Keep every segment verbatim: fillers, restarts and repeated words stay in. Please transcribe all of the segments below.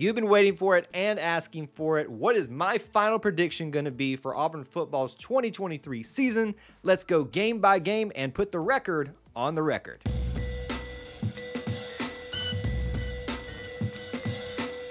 You've been waiting for it and asking for it. What is my final prediction going to be for Auburn football's twenty twenty-three season? Let's go game by game and put the record on the record.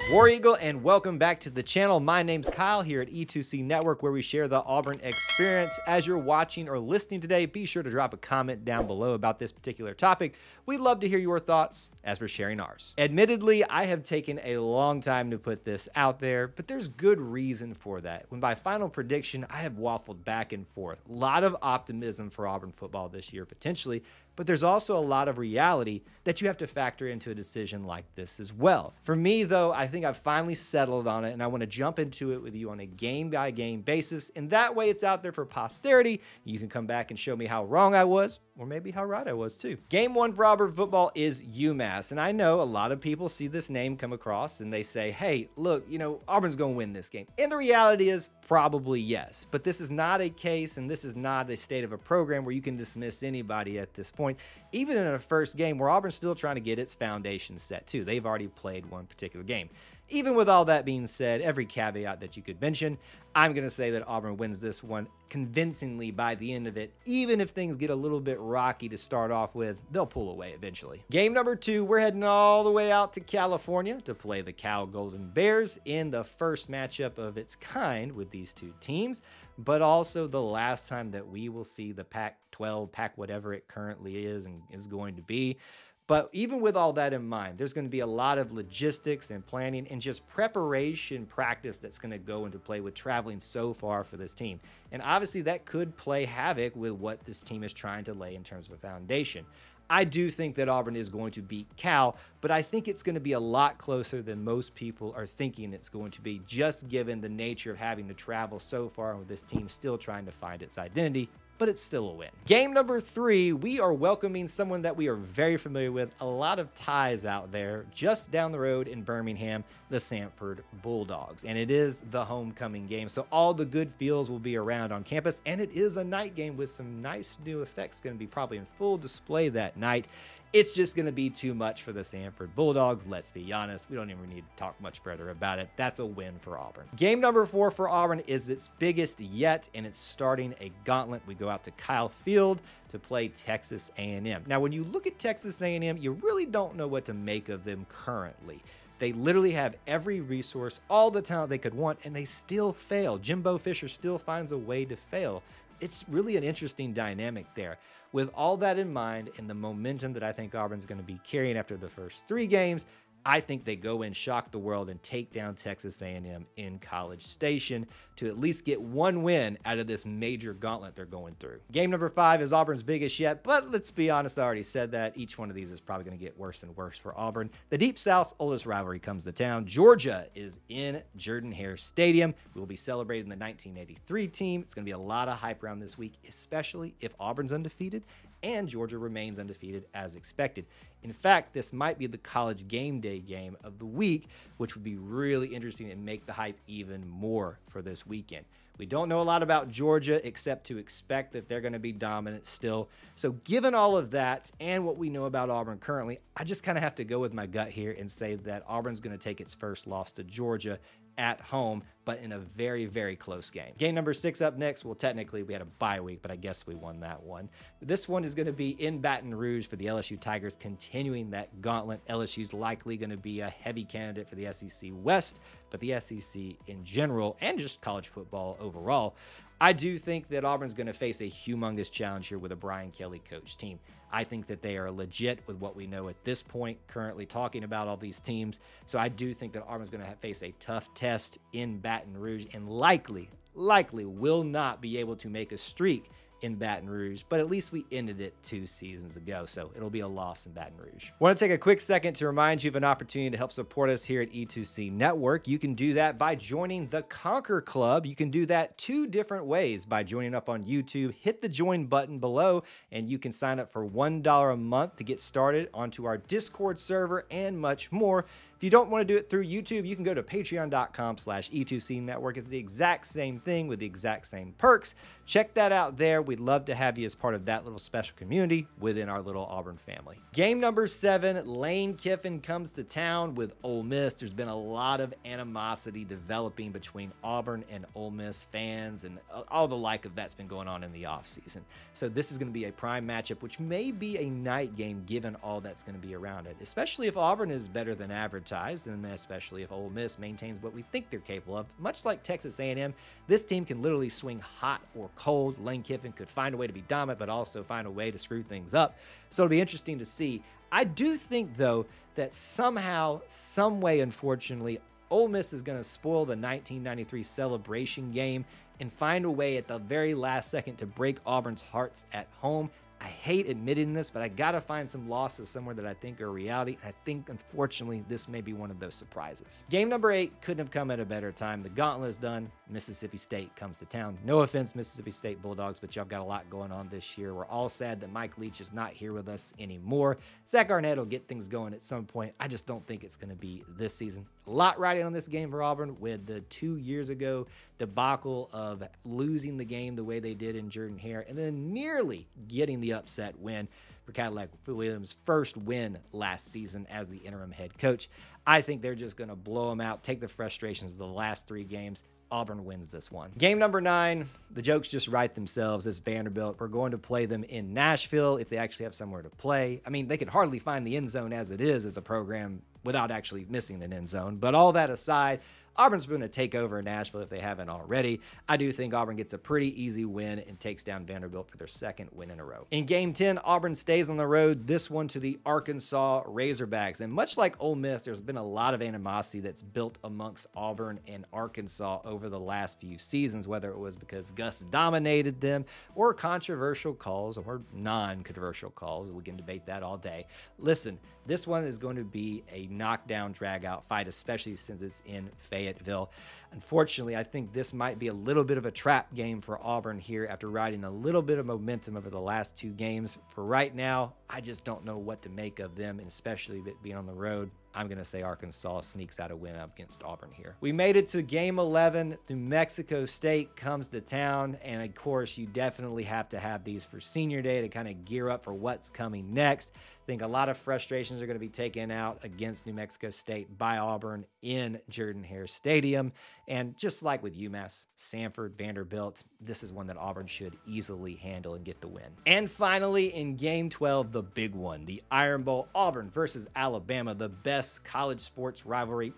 War Eagle, and welcome back to the channel. My name's Kyle here at E two C Network, where we share the Auburn experience. As you're watching or listening today, be sure to drop a comment down below about this particular topic. We'd love to hear your thoughts as we're sharing ours. Admittedly, I have taken a long time to put this out there, but there's good reason for that. When by final prediction, I have waffled back and forth. A lot of optimism for Auburn football this year, potentially, but there's also a lot of reality that you have to factor into a decision like this as well. For me, though, I think I've finally settled on it, and I want to jump into it with you on a game-by-game basis, and that way it's out there for posterity. You can come back and show me how wrong I was, or maybe how right I was too. Game one for Auburn football is UMass, and I know a lot of people see this name come across, and they say, hey, look, you know, Auburn's going to win this game, and the reality is, probably yes, but this is not a case and this is not a state of a program where you can dismiss anybody at this point, even in a first game where Auburn's still trying to get its foundation set too. They've already played one particular game. Even with all that being said, every caveat that you could mention, I'm going to say that Auburn wins this one convincingly by the end of it. Even if things get a little bit rocky to start off with, they'll pull away eventually. Game number two, we're heading all the way out to California to play the Cal Golden Bears in the first matchup of its kind with these two teams, but also the last time that we will see the Pac twelve, Pac whatever it currently is and is going to be. But even with all that in mind, there's going to be a lot of logistics and planning and just preparation practice that's going to go into play with traveling so far for this team. And obviously that could play havoc with what this team is trying to lay in terms of a foundation. I do think that Auburn is going to beat Cal, but I think it's going to be a lot closer than most people are thinking it's going to be, just given the nature of having to travel so far and with this team still trying to find its identity. But it's still a win. Game number three, we are welcoming someone that we are very familiar with, a lot of ties out there, just down the road in Birmingham, the Samford Bulldogs. And it is the homecoming game, so all the good feels will be around on campus, and it is a night game with some nice new effects going to be probably in full display that night. It's just going to be too much for the Samford Bulldogs. Let's be honest. We don't even need to talk much further about it. That's a win for Auburn. Game number four for Auburn is its biggest yet, and it's starting a gauntlet. We go out to Kyle Field to play Texas A and M. Now, when you look at Texas A and M, you really don't know what to make of them currently. They literally have every resource, all the talent they could want, and they still fail. Jimbo Fisher still finds a way to fail. It's really an interesting dynamic there. With all that in mind and the momentum that I think Auburn's going to be carrying after the first three games, I think they go in, shock the world, and take down Texas A and M in College Station to at least get one win out of this major gauntlet they're going through. Game number five is Auburn's biggest yet, but let's be honest, I already said that. Each one of these is probably going to get worse and worse for Auburn. The Deep South's oldest rivalry comes to town. Georgia is in Jordan-Hare Stadium. We'll be celebrating the nineteen eighty-three team. It's going to be a lot of hype around this week, especially if Auburn's undefeated and Georgia remains undefeated as expected. In fact, this might be the college game day game of the week, which would be really interesting and make the hype even more for this weekend. We don't know a lot about Georgia except to expect that they're going to be dominant still. So given all of that and what we know about Auburn currently, I just kind of have to go with my gut here and say that Auburn's going to take its first loss to Georgia at home, but in a very, very close game. Game number six up next. Well, technically we had a bye week, but I guess we won that one. This one is going to be in Baton Rouge for the L S U Tigers, continuing that gauntlet. L S U's likely going to be a heavy candidate for the S E C West, but the S E C in general and just college football overall. I do think that Auburn's going to face a humongous challenge here with a Brian Kelly coach team. I think that they are legit with what we know at this point, currently talking about all these teams. So I do think that Auburn's going to face a tough test in Baton Rouge and likely, likely will not be able to make a streak in Baton Rouge, but at least we ended it two seasons ago, so it'll be a loss in Baton Rouge. I want to take a quick second to remind you of an opportunity to help support us here at E two C Network. You can do that by joining the Conquer Club. You can do that two different ways: by joining up on YouTube, hit the join button below, and you can sign up for one dollar a month to get started onto our Discord server and much more. If you don't want to do it through YouTube, you can go to patreon dot com slash E two C Network. It's the exact same thing with the exact same perks. Check that out there. We'd love to have you as part of that little special community within our little Auburn family. Game number seven, Lane Kiffin comes to town with Ole Miss. There's been a lot of animosity developing between Auburn and Ole Miss fans and all the like of that's been going on in the offseason. So this is going to be a prime matchup, which may be a night game given all that's going to be around it, especially if Auburn is better than average, and especially if Ole Miss maintains what we think they're capable of. Much like Texas A and M, this team can literally swing hot or cold. Lane Kiffin could find a way to be dominant, but also find a way to screw things up. So it'll be interesting to see. I do think, though, that somehow, some way, unfortunately, Ole Miss is going to spoil the nineteen ninety-three celebration game and find a way at the very last second to break Auburn's hearts at home. I hate admitting this, but I got to find some losses somewhere that I think are reality. And I think, unfortunately, this may be one of those surprises. Game number eight couldn't have come at a better time. The gauntlet is done. Mississippi State comes to town. No offense, Mississippi State Bulldogs, but y'all got a lot going on this year. We're all sad that Mike Leach is not here with us anymore. Zach Arnett will get things going at some point. I just don't think it's going to be this season. A lot riding on this game for Auburn with the two years ago debacle of losing the game the way they did in Jordan-Hare and then nearly getting the upset win for Cadillac Williams' first win last season as the interim head coach. I think they're just going to blow them out, take the frustrations of the last three games. Auburn wins this one. Game number nine, the jokes just write themselves as Vanderbilt. We're going to play them in Nashville if they actually have somewhere to play. I mean, they could hardly find the end zone as it is as a program without actually missing an end zone. But all that aside, Auburn's going to take over Nashville if they haven't already. I do think Auburn gets a pretty easy win and takes down Vanderbilt for their second win in a row. In Game ten, Auburn stays on the road, this one to the Arkansas Razorbacks. And much like Ole Miss, there's been a lot of animosity that's built amongst Auburn and Arkansas over the last few seasons, whether it was because Gus dominated them or controversial calls or non-controversial calls. We can debate that all day. Listen, this one is going to be a knockdown, drag-out fight, especially since it's in Fayetteville. Fayetteville. Unfortunately, I think this might be a little bit of a trap game for Auburn here after riding a little bit of momentum over the last two games. For right now, I just don't know what to make of them, and especially being on the road. I'm going to say Arkansas sneaks out a win up against Auburn here. We made it to Game eleven. New Mexico State comes to town, and of course, you definitely have to have these for Senior Day to kind of gear up for what's coming next. I think a lot of frustrations are going to be taken out against New Mexico State by Auburn in Jordan-Hare Stadium. And just like with UMass, Samford, Vanderbilt, this is one that Auburn should easily handle and get the win. And finally, in Game twelve, the big one, the Iron Bowl, Auburn versus Alabama, the best college sports rivalry.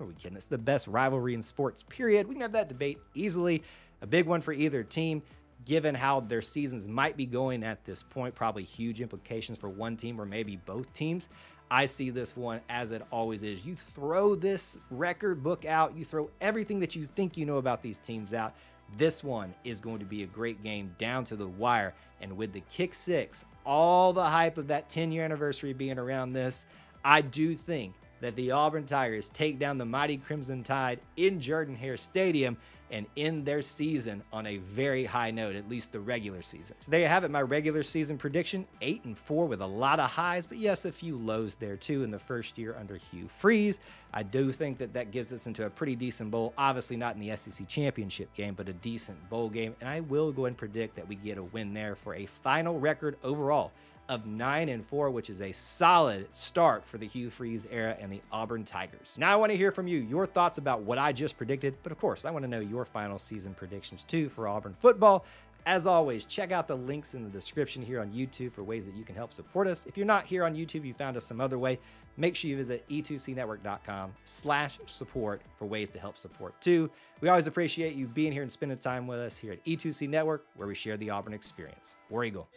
Are we kidding? It's the best rivalry in sports, period. We can have that debate easily. A big one for either team. Given how their seasons might be going at this point, probably huge implications for one team or maybe both teams. I see this one as it always is. You throw this record book out, you throw everything that you think you know about these teams out. This one is going to be a great game down to the wire. And with the kick six, all the hype of that ten-year anniversary being around this, I do think that the Auburn Tigers take down the mighty Crimson Tide in Jordan-Hare Stadium and end their season on a very high note, at least the regular season. So there you have it, my regular season prediction, eight and four with a lot of highs, but yes, a few lows there too in the first year under Hugh Freeze. I do think that that gets us into a pretty decent bowl, obviously not in the S E C championship game, but a decent bowl game. And I will go and predict that we get a win there for a final record overall of nine and four, which is a solid start for the Hugh Freeze era and the Auburn Tigers. Now I want to hear from you, your thoughts about what I just predicted, but of course I want to know your final season predictions too for Auburn football. As always, check out the links in the description here on YouTube for ways that you can help support us. If you're not here on YouTube, you found us some other way, make sure you visit E two C network dot com slash support for ways to help support too. We always appreciate you being here and spending time with us here at E two C Network, where we share the Auburn experience. War Eagle.